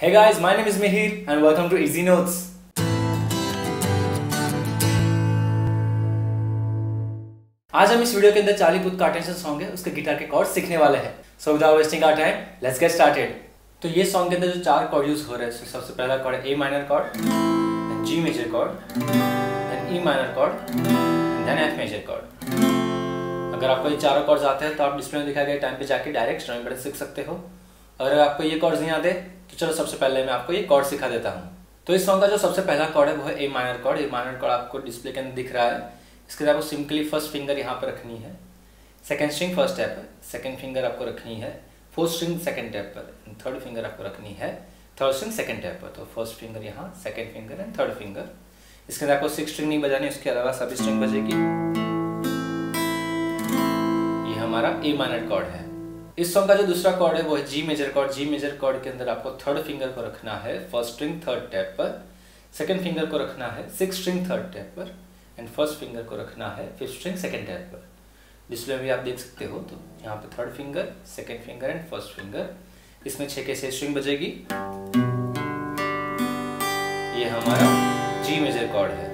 Hey guys, my name is Mihir and welcome to Easy Notes. आज हम इस video के अंदर चार्ली पुथ का अटेंशन सॉन्ग है उसके गिटार के कॉर्ड सीखने वाले हैं। So without wasting our time, let's get started. तो ये सॉन्ग के अंदर जो चार कॉर्ड यूज हो रहे हैं, सबसे पहला कॉर्ड है A minor chord, G major chord, then E minor chord, then F major chord. अगर आपको ये चारों कॉर्ड्स आते हैं तो आप डिस्प्ले में दिखाए गए टाइम पे जाके डायरेक्ट स्ट्रमिंग बटन सीख सकते हो। अगर आपको ये कॉर्ड्स नहीं आते तो चलो सबसे पहले मैं आपको ये कॉर्ड सिखा देता हूँ। तो इस सॉन्ग का जो सबसे पहला कॉर्ड है वो है A minor chord. A minor chord आपको डिस्प्ले के अंदर दिख रहा है। इसके लिए आपको सिंपली फर्स्ट फिंगर यहाँ पर रखनी है, सेकेंड स्ट्रिंग फर्स्ट टैप पर, सेकेंड फिंगर आपको रखनी है, फोर्थ स्ट्रिंग सेकेंड टैप पर, थर्ड फिंगर आपको रखनी है थर्ड स्ट्रिंग सेकेंड टैप पर। तो फर्स्ट फिंगर यहाँ, second finger and third finger. इसके अंदर आपको सिक्स स्ट्रिंग नहीं बजानी, उसके अलावा सभी स्ट्रिंग बजेगी। ये हमारा ए माइनर कॉर्ड है। इस सॉन्ग का जो दूसरा कॉर्ड है वो है G major chord. G major chord के अंदर आपको थर्ड फिंगर को रखना है फर्स्ट स्ट्रिंग थर्ड टैप पर, सेकंड फिंगर को रखना है सिक्स स्ट्रिंग थर्ड टैप पर, एंड फर्स्ट फिंगर को रखना है फिफ्थ स्ट्रिंग सेकंड टैप पर। डिस्प्ले में भी आप देख सकते हो। तो यहाँ पे third finger, second finger and first finger, इसमें छः के छः स्ट्रिंग बजेगी। ये हमारा जी मेजर कॉर्ड है।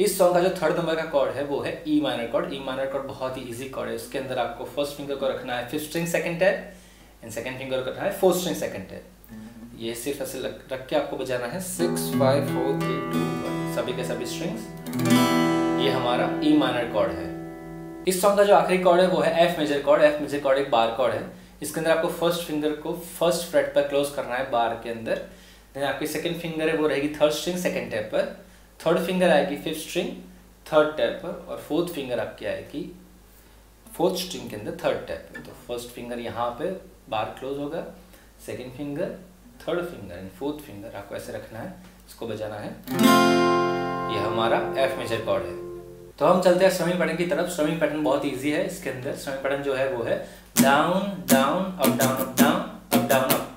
इस सॉन्ग का जो थर्ड नंबर का कॉर्ड है वो है E minor chord. E minor chord बहुत ही इजी कॉर्ड है। इसके अंदर आपको फर्स्ट फिंगर को रखना है fifth string second tap and second finger को रखना है फोर्थ स्ट्रिंग सेकंड टैप। ये सिर्फ ऐसे रख के आपको बजाना है 6 5 4 3 2 1 सभी के सभी स्ट्रिंग्स। ये हमारा ई माइनर कॉर्ड है। इस सॉन्ग का जो आखिरी कॉर्ड है वो है F major chord. F major chord एक बार कॉर्ड है। इसके अंदर आपको फर्स्ट फिंगर को फर्स्ट फ्रेट पर क्लोज करना है बार के अंदर। देन आपकी सेकंड फिंगर है वो रहेगी थर्ड स्ट्रिंग सेकंड टैप पर, थर्ड फिंगर आएगी फिफ्थ स्ट्रिंग थर्ड टैप पर, और फोर्थ फिंगर आपकी आएगी फोर्थ स्ट्रिंग के अंदर थर्ड टैप पर। तो फर्स्ट फिंगर यहाँ पे बार क्लोज होगा, second finger third finger and fourth finger आपको ऐसे रखना है, इसको बजाना है। ये हमारा एफ मेजर कॉर्ड है। तो हम चलते हैं स्ट्रमिंग पैटर्न की तरफ। स्ट्रमिंग पैटर्न बहुत ईजी है। इसके अंदर स्ट्रमिंग पैटर्न जो है वो है down down up down up down up down up.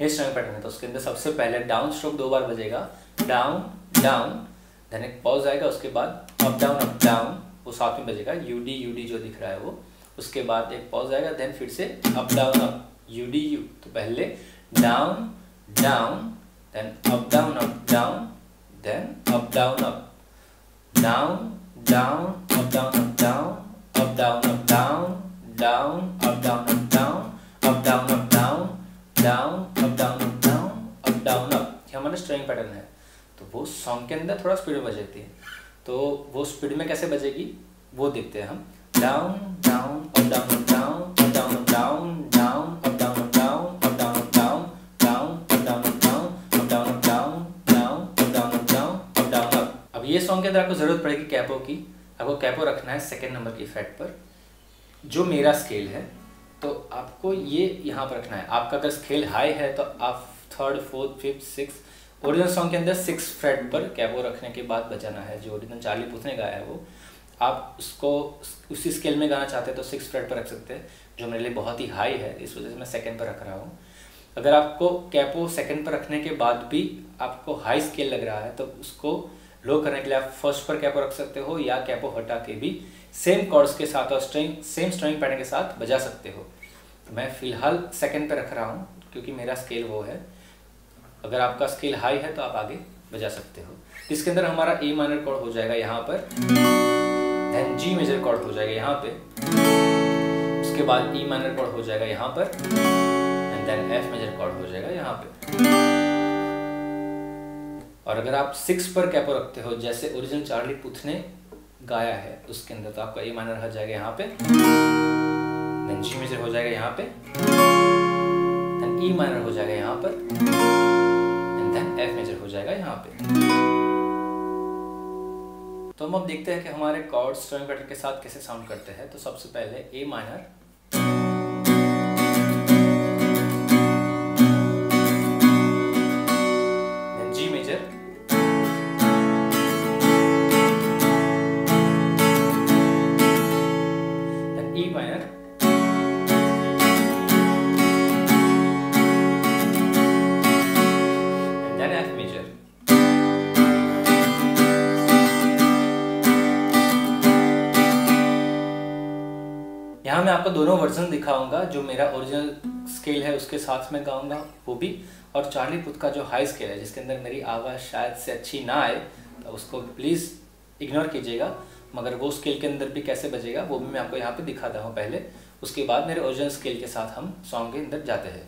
ये स्ट्रमिंग पैटर्न है। तो उसके अंदर सबसे पहले डाउन स्ट्रोक दो बार बजेगा, डाउन डाउन, देन एक पॉज आएगा, उसके बाद अप डाउन वो साथ में बजेगा, यू डी जो दिख रहा है वो। उसके बाद एक पॉज आएगा, देन फिर से अप डाउन यू। तो पहले down down, then up down then up down up down up down up down up down down up down up down up down up down down up down up down up down up. ये हमारा string pattern है। तो वो song के अंदर थोड़ा speed में बजती है। तो वो स्पीड में कैसे बजेगी वो देखते हैं हम। Down down up down down down down down up down down up down down down up down down up down down down up down down up down up. अब ये सॉन्ग के अंदर आपको जरूरत पड़ेगी कैपो की। आपको कैपो रखना है सेकेंड नंबर की फ्रेट पर, जो मेरा स्केल है। तो आपको ये यहाँ पर रखना है। आपका अगर स्केल हाई है तो आप third fourth fifth six. Original song के अंदर सिक्स फ्रेट पर कैपो रखने के बाद बजाना है। जो ओरिजिनल चार्ली पुथ ने गाया है वो आप उसको उसी स्केल में गाना चाहते हैं तो सिक्स फ्रेट पर रख सकते हैं, जो मेरे लिए बहुत ही हाई है, इस वजह से मैं सेकंड पर रख रहा हूँ। अगर आपको कैपो सेकंड पर रखने के बाद भी आपको हाई स्केल लग रहा है तो उसको लो करने के लिए आप फर्स्ट पर कैपो रख सकते हो, या कैपो हटा के भी सेम कॉर्ड्स के साथ और सेम स्ट्रिंग पैटर्न के साथ बजा सकते हो। मैं फिलहाल सेकंड पर रख रहा हूँ क्योंकि मेरा स्केल वो है। अगर आपका स्केल हाई है तो आप आगे बजा सकते हो। इसके अंदर हमारा ए माइनर कॉर्ड हो जाएगा यहाँ पर, देन जी मेजर कॉर्ड हो जाएगा यहाँ पे, उसके बाद ई माइनर कॉर्ड हो जाएगा यहाँ पर, and then F major chord हो जाएगा यहाँ पे। और अगर आप सिक्स पर कैपो रखते हो जैसे ओरिजिनल चार्ली पुथ ने गाया है उसके अंदर, तो आपका ए माइनर हो जाएगा यहाँ पे, देन जी मेजर हो जाएगा यहाँ पे, देन ई माइनर हो जाएगा यहाँ पर, एफ मेजर हो जाएगा यहाँ पे। तो हम अब देखते हैं कि हमारे कॉर्ड स्ट्रमिंग पैटर्न के साथ कैसे साउंड करते हैं। तो सबसे पहले A minor, then G major, then E minor, मैं आपको दोनों वर्जन दिखाऊंगा। जो मेरा ओरिजिनल स्केल है उसके साथ में गाऊंगा वो भी, और चार्ली पुथ का जो हाई स्केल है जिसके अंदर मेरी आवाज़ शायद से अच्छी ना आए तो उसको प्लीज़ इग्नोर कीजिएगा, मगर वो स्केल के अंदर भी कैसे बजेगा वो भी मैं आपको यहाँ पे दिखाता हूँ पहले, उसके बाद मेरे ओरिजिनल स्केल के साथ हम सॉन्ग के अंदर जाते हैं।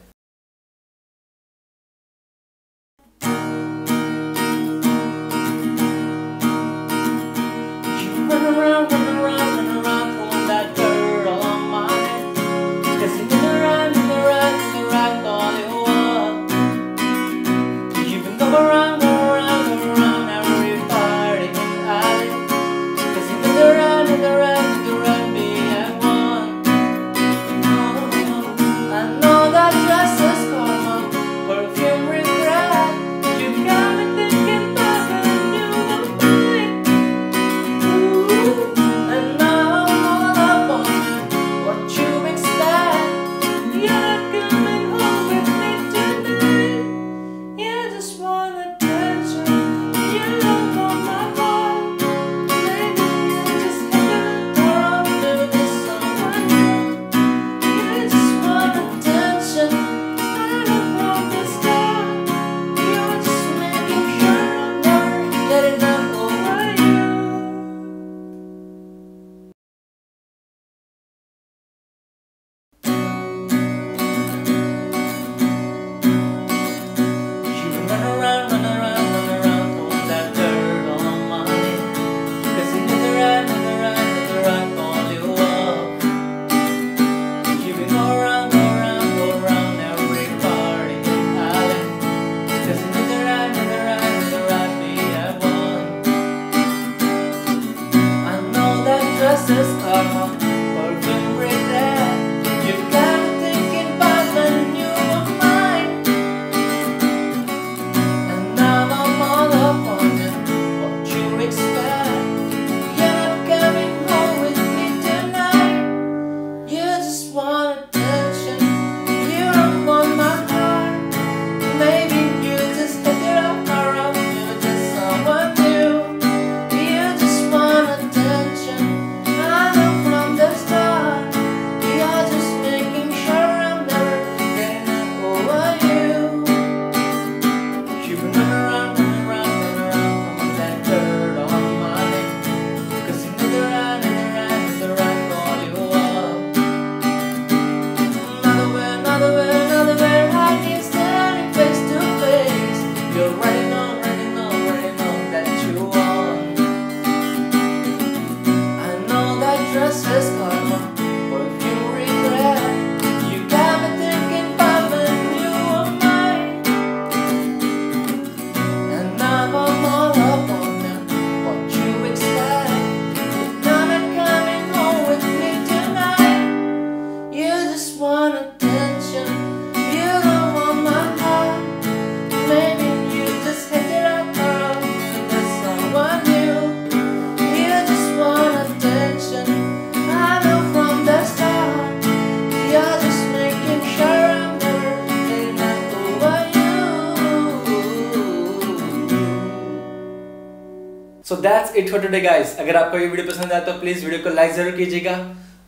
So that's it for today guys। अगर आपको ये वीडियो पसंद आया तो प्लीज़ वीडियो को लाइक जरूर कीजिएगा,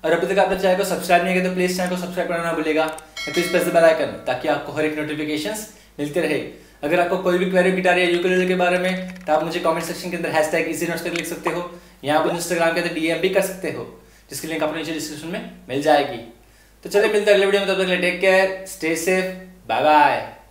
और अभी तक आपने चैनल को सब्सक्राइब नहीं किया तो प्लीज़ चैनल को सब्सक्राइब करना ना भूलिएगा, please press the bell icon ताकि आपको हर एक नोटिफिकेशंस मिलते रहे। अगर आपको कोई भी क्वेरी गिटार या यूकेलेले के बारे में तो आप मुझे कॉमेंट सेक्शन के अंदर #easynotes लिख सकते हो, या आप इंस्टाग्राम के अंदर DM भी कर सकते हो जिसकी लिंक आपको नीचे डिस्क्रिप्शन में मिल जाएगी। तो चलिए मिलते हैं अगले वीडियो में, तब तक take care, stay safe, bye bye.